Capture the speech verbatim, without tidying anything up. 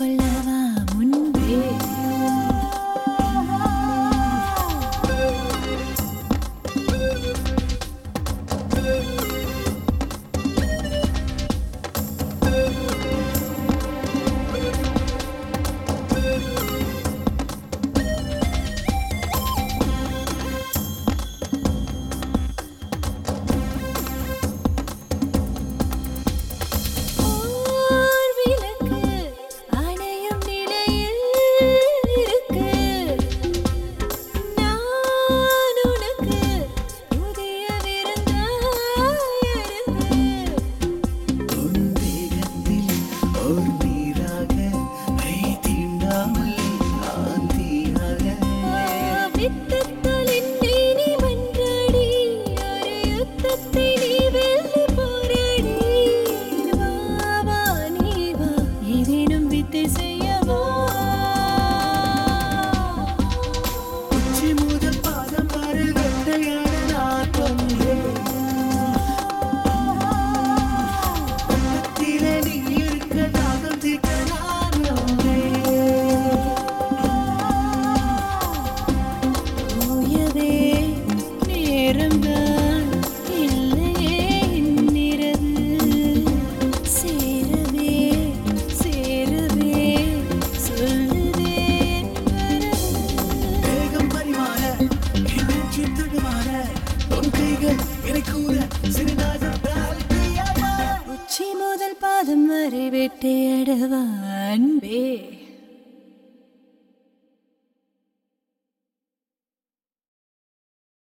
కొల్లవా మున్వే பாதம் வரை வெட்டையடவா அன்பே.